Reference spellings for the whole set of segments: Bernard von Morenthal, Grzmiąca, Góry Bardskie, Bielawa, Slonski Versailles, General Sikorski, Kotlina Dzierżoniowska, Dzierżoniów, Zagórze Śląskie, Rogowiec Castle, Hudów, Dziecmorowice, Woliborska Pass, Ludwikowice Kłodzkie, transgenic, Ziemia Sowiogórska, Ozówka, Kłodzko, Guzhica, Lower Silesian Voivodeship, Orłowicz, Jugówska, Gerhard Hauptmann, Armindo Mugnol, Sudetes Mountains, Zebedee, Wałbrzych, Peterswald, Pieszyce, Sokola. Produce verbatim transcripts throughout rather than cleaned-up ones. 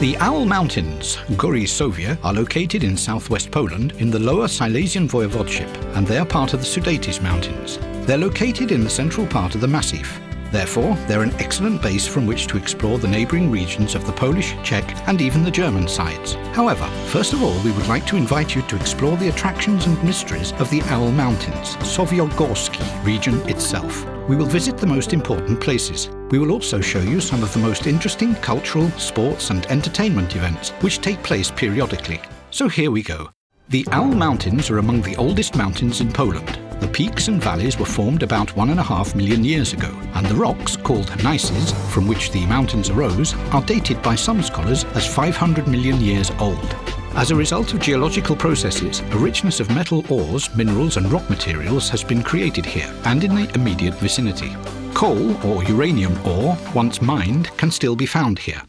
The Owl Mountains, Góry Sowie, are located in southwest Poland in the Lower Silesian Voivodeship, and they are part of the Sudetes Mountains. They're located in the central part of the Massif. Therefore, they're an excellent base from which to explore the neighbouring regions of the Polish, Czech and even the German sides. However, first of all we would like to invite you to explore the attractions and mysteries of the Owl Mountains, Sowiogórski region itself. We will visit the most important places. We will also show you some of the most interesting cultural, sports and entertainment events which take place periodically. So here we go. The Owl Mountains are among the oldest mountains in Poland. The peaks and valleys were formed about one and a half million years ago, and the rocks, called gneisses, from which the mountains arose, are dated by some scholars as five hundred million years old. As a result of geological processes, a richness of metal ores, minerals and rock materials has been created here and in the immediate vicinity. Coal or uranium ore, once mined, can still be found here.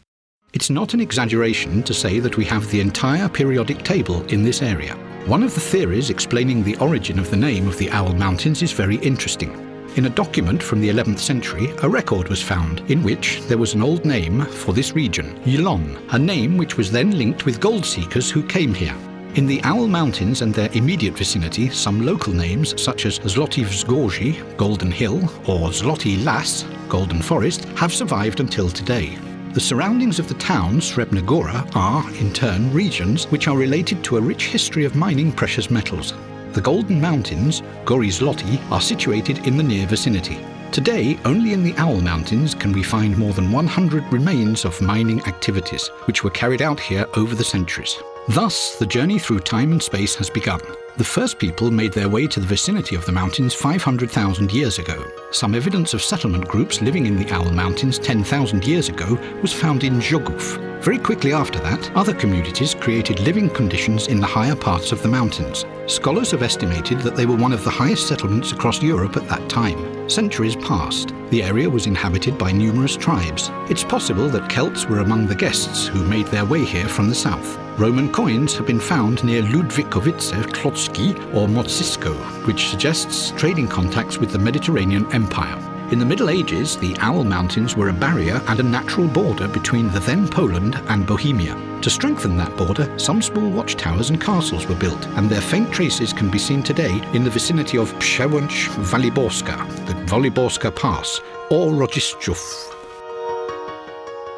It's not an exaggeration to say that we have the entire periodic table in this area. One of the theories explaining the origin of the name of the Owl Mountains is very interesting. In a document from the eleventh century, a record was found in which there was an old name for this region, Yilon, a name which was then linked with gold seekers who came here. In the Owl Mountains and their immediate vicinity, some local names such as Zloty Vzgorji, Golden Hill, or Zloty Las, Golden Forest, have survived until today. The surroundings of the town, Srebrna Góra, are, in turn, regions which are related to a rich history of mining precious metals. The Golden Mountains, Góry Złote, are situated in the near vicinity. Today, only in the Owl Mountains can we find more than one hundred remains of mining activities, which were carried out here over the centuries. Thus, the journey through time and space has begun. The first people made their way to the vicinity of the mountains five hundred thousand years ago. Some evidence of settlement groups living in the Owl Mountains ten thousand years ago was found in Jugów. Very quickly after that, other communities created living conditions in the higher parts of the mountains. Scholars have estimated that they were one of the highest settlements across Europe at that time. Centuries passed. The area was inhabited by numerous tribes. It's possible that Celts were among the guests who made their way here from the south. Roman coins have been found near Ludwikowice Kłodzkie or Modzisko, which suggests trading contacts with the Mediterranean Empire. In the Middle Ages, the Owl Mountains were a barrier and a natural border between the then Poland and Bohemia. To strengthen that border, some small watchtowers and castles were built, and their faint traces can be seen today in the vicinity of Przełęcz Walimska, the Woliborska Pass, or Rodziszczów.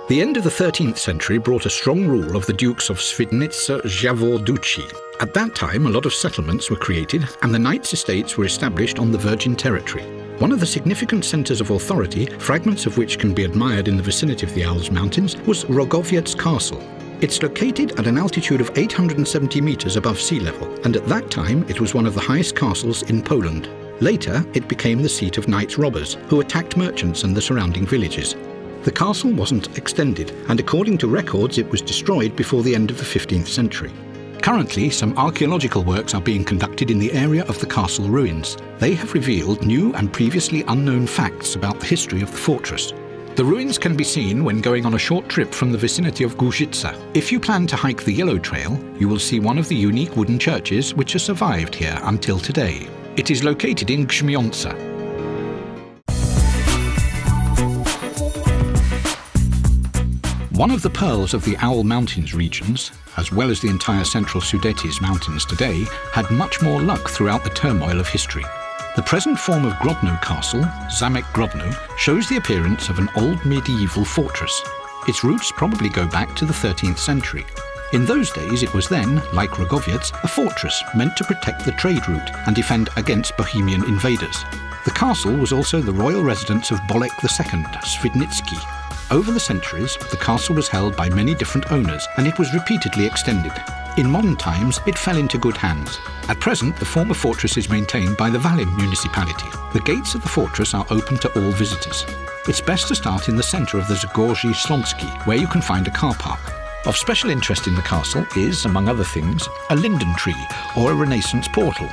The end of the thirteenth century brought a strong rule of the dukes of Świdnicko-Jaworscy. At that time, a lot of settlements were created, and the knights' estates were established on the Virgin Territory. One of the significant centres of authority, fragments of which can be admired in the vicinity of the Owl's Mountains, was Rogowiec Castle. It's located at an altitude of eight hundred seventy metres above sea level, and at that time it was one of the highest castles in Poland. Later, it became the seat of knights robbers, who attacked merchants and the surrounding villages. The castle wasn't extended, and according to records it was destroyed before the end of the fifteenth century. Currently, some archaeological works are being conducted in the area of the castle ruins. They have revealed new and previously unknown facts about the history of the fortress. The ruins can be seen when going on a short trip from the vicinity of Guzhica. If you plan to hike the Yellow Trail, you will see one of the unique wooden churches which has survived here until today. It is located in Grzmiąca. One of the pearls of the Owl Mountains regions, as well as the entire central Sudetes Mountains today, had much more luck throughout the turmoil of history. The present form of Grodno Castle, Zamek Grodno, shows the appearance of an old medieval fortress. Its roots probably go back to the thirteenth century. In those days it was then, like Rogowiec, a fortress meant to protect the trade route and defend against Bohemian invaders. The castle was also the royal residence of Bolek the Second, Świdnicki. Over the centuries, the castle was held by many different owners and it was repeatedly extended. In modern times, it fell into good hands. At present, the former fortress is maintained by the Valim municipality. The gates of the fortress are open to all visitors. It's best to start in the centre of the Zagórze Śląskie, where you can find a car park. Of special interest in the castle is, among other things, a linden tree or a Renaissance portal.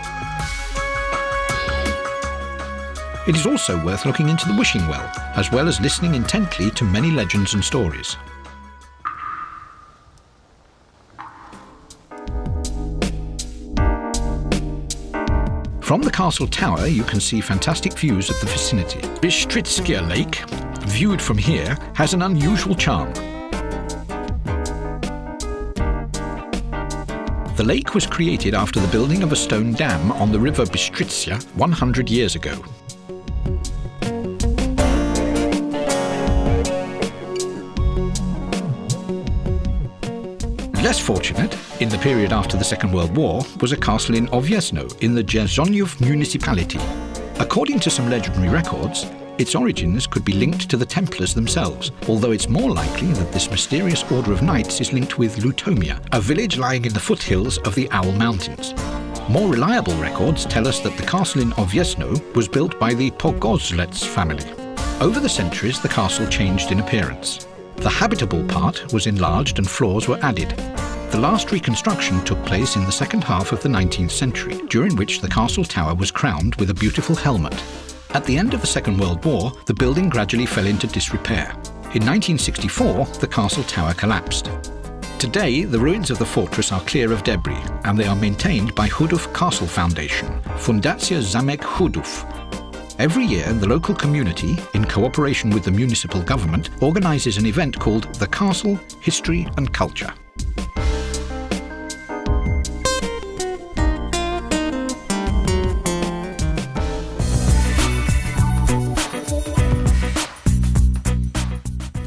It is also worth looking into the wishing well, as well as listening intently to many legends and stories. From the castle tower, you can see fantastic views of the vicinity. Bystrzyca Lake, viewed from here, has an unusual charm. The lake was created after the building of a stone dam on the river Bystrzyca one hundred years ago. Less fortunate, in the period after the Second World War, was a castle in Owiesno, in the Dzierżoniów municipality. According to some legendary records, its origins could be linked to the Templars themselves, although it's more likely that this mysterious order of knights is linked with Lutomia, a village lying in the foothills of the Owl Mountains. More reliable records tell us that the castle in Owiesno was built by the Pogozlets family. Over the centuries, the castle changed in appearance. The habitable part was enlarged and floors were added. The last reconstruction took place in the second half of the nineteenth century, during which the castle tower was crowned with a beautiful helmet. At the end of the Second World War, the building gradually fell into disrepair. In nineteen sixty-four, the castle tower collapsed. Today, the ruins of the fortress are clear of debris, and they are maintained by Hudów Castle Foundation, Fundacja Zamek Hudów. Every year, the local community, in cooperation with the municipal government, organises an event called The Castle, History and Culture.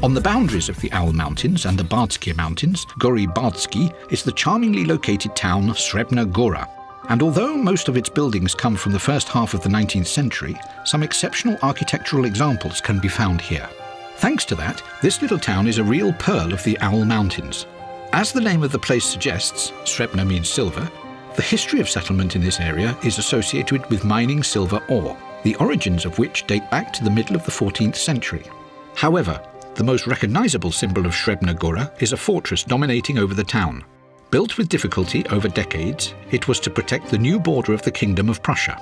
On the boundaries of the Owl Mountains and the Bardskie Mountains, Góry Bardskie, is the charmingly located town Srebrna Góra. And although most of its buildings come from the first half of the nineteenth century, some exceptional architectural examples can be found here. Thanks to that, this little town is a real pearl of the Owl Mountains. As the name of the place suggests, Srebrna means silver, the history of settlement in this area is associated with mining silver ore, the origins of which date back to the middle of the fourteenth century. However, the most recognizable symbol of Srebrna Góra is a fortress dominating over the town. Built with difficulty over decades, it was to protect the new border of the Kingdom of Prussia.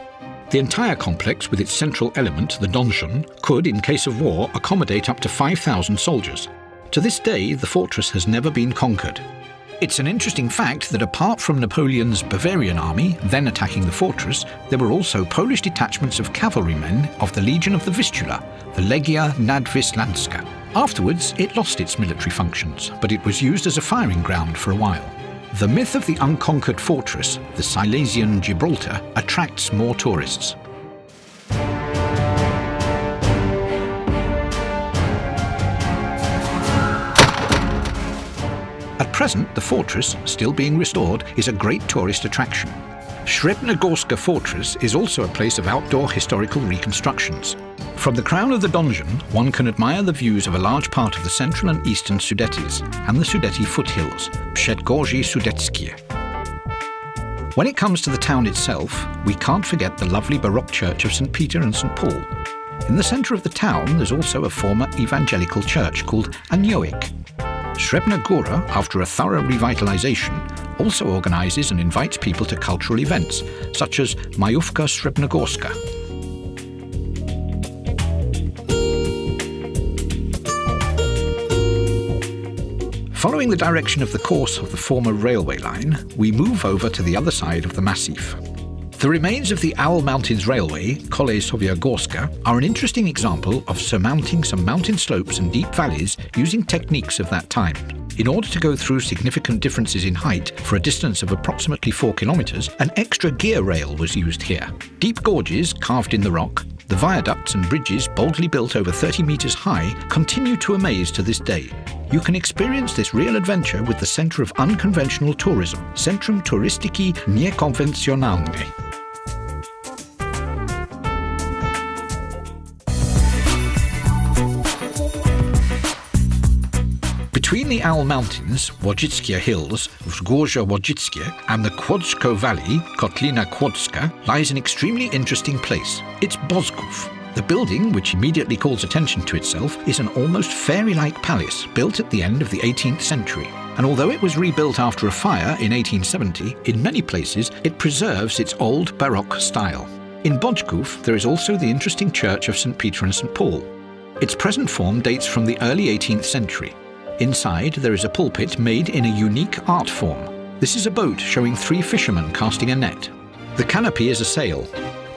The entire complex with its central element, the donjon, could, in case of war, accommodate up to five thousand soldiers. To this day, the fortress has never been conquered. It's an interesting fact that apart from Napoleon's Bavarian army, then attacking the fortress, there were also Polish detachments of cavalrymen of the Legion of the Vistula, the Legia Nadwislanska. Afterwards, it lost its military functions, but it was used as a firing ground for a while. The myth of the unconquered fortress, the Silesian Gibraltar, attracts more tourists. At present, the fortress, still being restored, is a great tourist attraction. Srebrna Górska Fortress is also a place of outdoor historical reconstructions. From the crown of the donjon, one can admire the views of a large part of the central and eastern Sudetes and the Sudeti foothills, Przedgórze Sudeckie. When it comes to the town itself, we can't forget the lovely Baroque church of Saint Peter and Saint Paul. In the centre of the town, there's also a former evangelical church called Anioik. Srebrna Góra, after a thorough revitalisation, also organises and invites people to cultural events, such as Majówka Srebrnogórska. Following the direction of the course of the former railway line, we move over to the other side of the Massif. The remains of the Owl Mountains Railway, Kolejowa Górska, are an interesting example of surmounting some mountain slopes and deep valleys using techniques of that time. In order to go through significant differences in height for a distance of approximately four kilometers, an extra gear rail was used here. Deep gorges carved in the rock, the viaducts and bridges boldly built over thirty meters high continue to amaze to this day. You can experience this real adventure with the Centre of Unconventional Tourism, Centrum Turystyki Niekonwencjonalnej. Between the Owl Mountains, Łodzickie Hills, Wzgórze Łodzickie, and the Kłodzko Valley, Kotlina Kłodzka, lies an extremely interesting place. It's Bożków. The building, which immediately calls attention to itself, is an almost fairy-like palace built at the end of the eighteenth century. And although it was rebuilt after a fire in eighteen seventy, in many places it preserves its old Baroque style. In Bożków, there is also the interesting church of Saint Peter and Saint Paul. Its present form dates from the early eighteenth century. Inside, there is a pulpit made in a unique art form. This is a boat showing three fishermen casting a net. The canopy is a sail.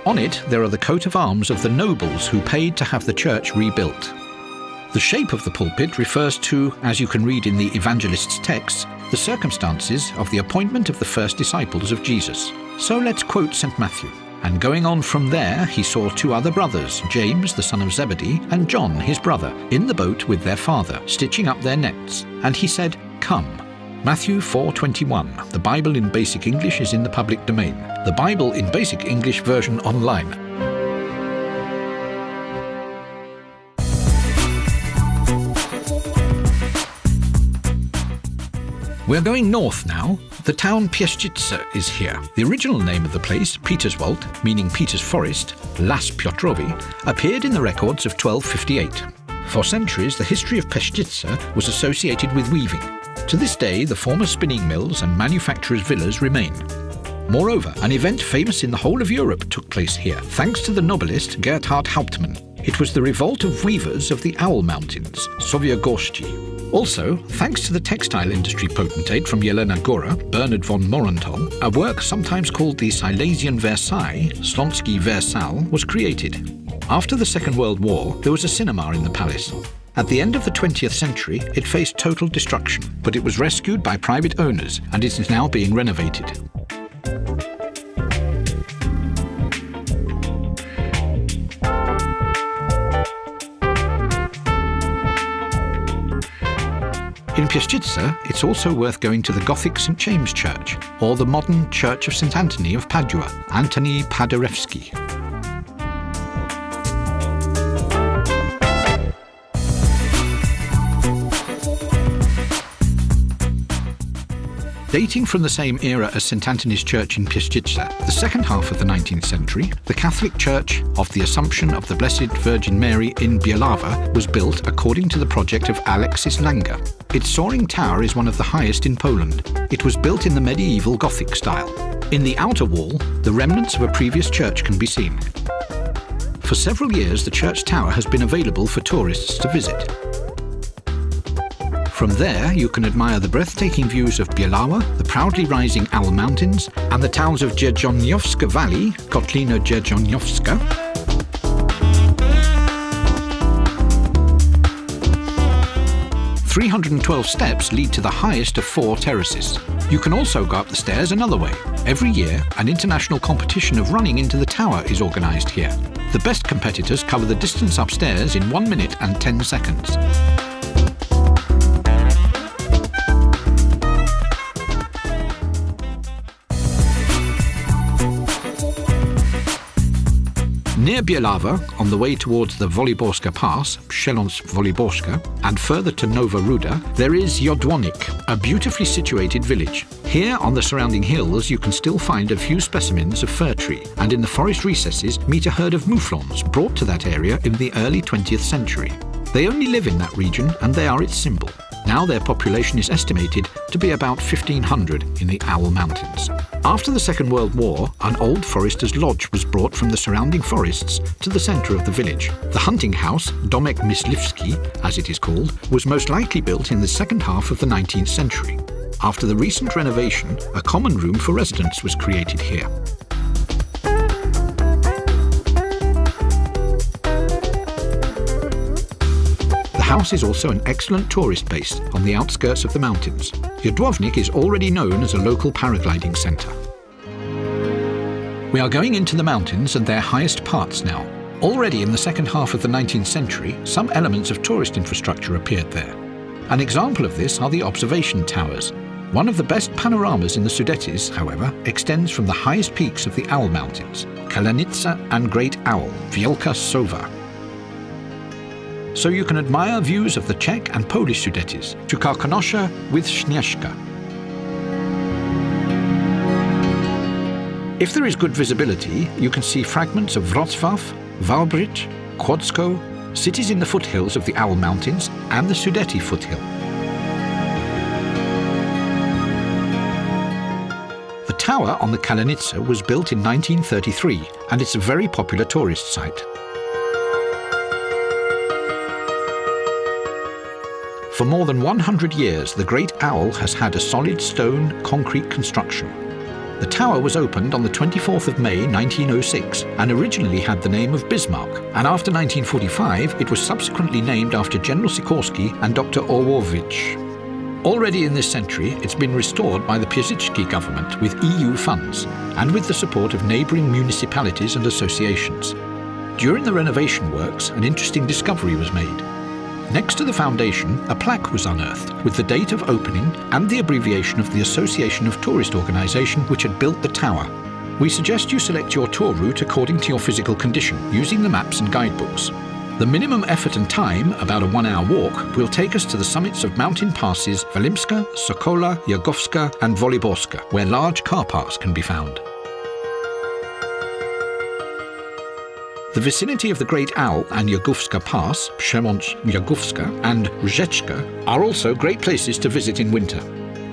On it, there are the coat of arms of the nobles who paid to have the church rebuilt. The shape of the pulpit refers to, as you can read in the evangelist's texts, the circumstances of the appointment of the first disciples of Jesus. So let's quote Saint Matthew. And going on from there, he saw two other brothers, James, the son of Zebedee, and John, his brother, in the boat with their father, stitching up their nets. And he said, Come. Matthew four twenty-one. The Bible in Basic English is in the public domain. The Bible in Basic English version online. We're going north now. The town Pieszyce is here. The original name of the place, Peterswald, meaning Peter's Forest, Las Piotrowi, appeared in the records of twelve fifty-eight. For centuries, the history of Pieszyce was associated with weaving. To this day, the former spinning mills and manufacturers' villas remain. Moreover, an event famous in the whole of Europe took place here, thanks to the novelist Gerhard Hauptmann. It was the revolt of weavers of the Owl Mountains, Sowie Gości. Also, thanks to the textile industry potentate from Srebrna Góra, Bernard von Morenthal, a work sometimes called the Silesian Versailles, Slonski Versailles, was created. After the Second World War, there was a cinema in the palace. At the end of the twentieth century, it faced total destruction, but it was rescued by private owners and it is now being renovated. In Pieszyce, it's also worth going to the Gothic Saint James Church, or the modern Church of Saint Anthony of Padua, Antony Paderewski. Dating from the same era as Saint Anthony's Church in Pieszyce, the second half of the nineteenth century, the Catholic Church of the Assumption of the Blessed Virgin Mary in Bielawa was built according to the project of Alexis Langer. Its soaring tower is one of the highest in Poland. It was built in the medieval Gothic style. In the outer wall, the remnants of a previous church can be seen. For several years, the church tower has been available for tourists to visit. From there, you can admire the breathtaking views of Bielawa, the proudly rising Owl Mountains, and the towns of Dzierżoniowska Valley, Kotlina Dzierżoniowska, three hundred twelve steps lead to the highest of four terraces. You can also go up the stairs another way. Every year, an international competition of running into the tower is organised here. The best competitors cover the distance upstairs in one minute and ten seconds. Near Bielawa, on the way towards the Woliborska Pass, Przełęcz Walimska, and further to Nowa Ruda, there is Jodłonik, a beautifully situated village. Here, on the surrounding hills, you can still find a few specimens of fir tree, and in the forest recesses meet a herd of mouflons brought to that area in the early twentieth century. They only live in that region, and they are its symbol. Now their population is estimated to be about fifteen hundred in the Owl Mountains. After the Second World War, an old forester's lodge was brought from the surrounding forests to the centre of the village. The hunting house, Domek Myslivski, as it is called, was most likely built in the second half of the nineteenth century. After the recent renovation, a common room for residents was created here. The house is also an excellent tourist base on the outskirts of the mountains. Jodłonik is already known as a local paragliding centre. We are going into the mountains and their highest parts now. Already in the second half of the nineteenth century, some elements of tourist infrastructure appeared there. An example of this are the observation towers. One of the best panoramas in the Sudetes, however, extends from the highest peaks of the Owl Mountains, Kalenica and Great Owl, Wielka Sowa. so you can admire views of the Czech and Polish Sudetes to Karkonosha with Śnieżka. If there is good visibility, you can see fragments of Wrocław, Wałbrzych, Kłodzko, cities in the foothills of the Owl Mountains and the Sudety foothill. The tower on the Kalenica was built in nineteen thirty-three and it's a very popular tourist site. For more than one hundred years, the Great Owl has had a solid stone concrete construction. The tower was opened on the twenty-fourth of May nineteen oh six and originally had the name of Bismarck, and after nineteen forty-five it was subsequently named after General Sikorski and Doctor Orłowicz. Already in this century it's been restored by the Pieszyce government with E U funds and with the support of neighbouring municipalities and associations. During the renovation works an interesting discovery was made. Next to the foundation, a plaque was unearthed with the date of opening and the abbreviation of the Association of Tourist Organisation which had built the tower. We suggest you select your tour route according to your physical condition, using the maps and guidebooks. The minimum effort and time, about a one-hour walk, will take us to the summits of mountain passes Walimska, Sokola, Jugowska and Woliborska, where large car parks can be found. The vicinity of the Great Owl and Jugówska Pass, Przełęcz Jugówska and Rzeczka, are also great places to visit in winter.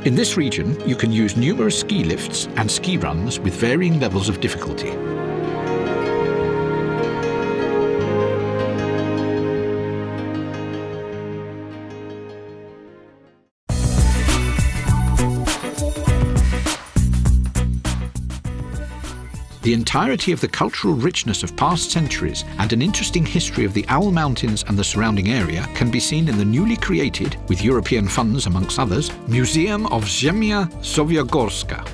In this region, you can use numerous ski lifts and ski runs with varying levels of difficulty. The entirety of the cultural richness of past centuries and an interesting history of the Owl Mountains and the surrounding area can be seen in the newly created, with European funds amongst others, Museum of Ziemia Sowiogórska.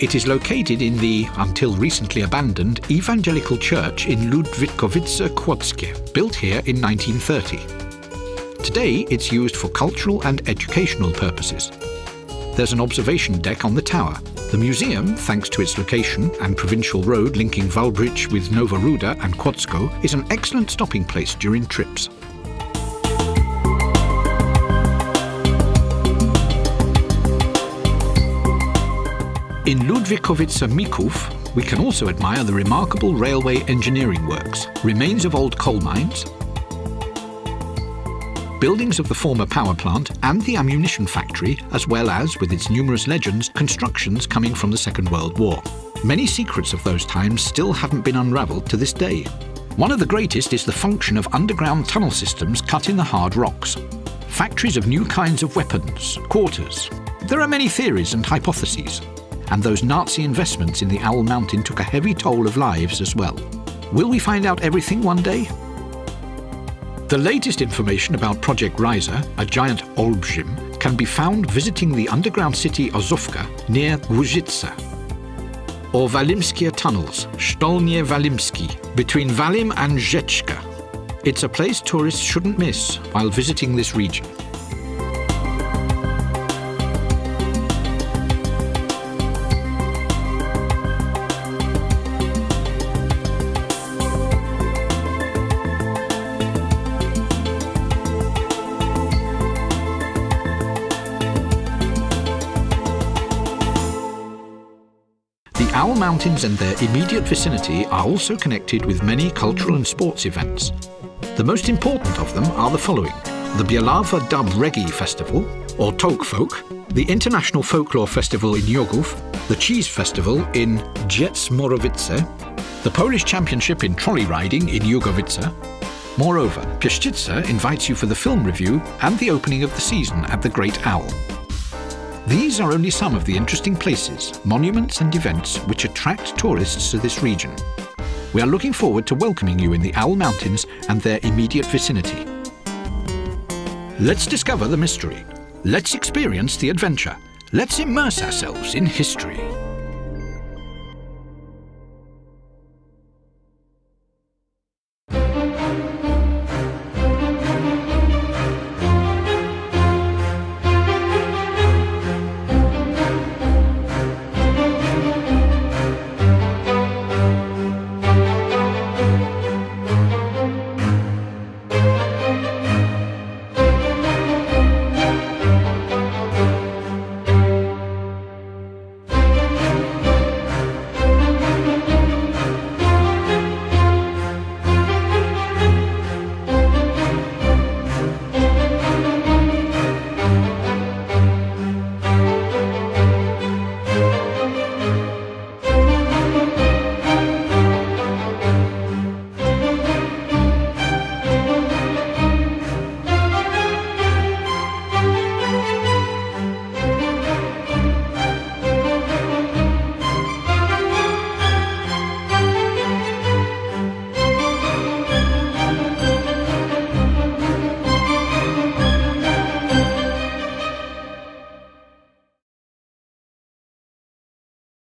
It is located in the, until recently abandoned, evangelical church in Ludwikowice Kłodzkie, built here in nineteen thirty. Today it's used for cultural and educational purposes. There's an observation deck on the tower. The museum, thanks to its location and provincial road linking Wałbrzych with Nowa Ruda and Kłodzko, is an excellent stopping place during trips. In Ludwikowice Mików, we can also admire the remarkable railway engineering works, remains of old coal mines, buildings of the former power plant and the ammunition factory, as well as, with its numerous legends, constructions coming from the Second World War. Many secrets of those times still haven't been unravelled to this day. One of the greatest is the function of underground tunnel systems cut in the hard rocks. Factories of new kinds of weapons, quarters. There are many theories and hypotheses. And those Nazi investments in the Owl Mountain took a heavy toll of lives as well. Will we find out everything one day? The latest information about Project Riser, a giant olbrzym, can be found visiting the underground city Ozówka near Guzhica, or Walimskie tunnels, Stolnie Walimski, between Walim and Rzeczka. It's a place tourists shouldn't miss while visiting this region. Owl Mountains and their immediate vicinity are also connected with many cultural and sports events. The most important of them are the following: the Bielawa Dub Reggae Festival, or Tok Folk, the International Folklore Festival in Jugów, the Cheese Festival in Dziecmorowice, the Polish Championship in Trolley Riding in Jugowice. Moreover, Pieszyce invites you for the film review and the opening of the season at the Great Owl. These are only some of the interesting places, monuments and events which attract tourists to this region. We are looking forward to welcoming you in the Owl Mountains and their immediate vicinity. Let's discover the mystery. Let's experience the adventure. Let's immerse ourselves in history.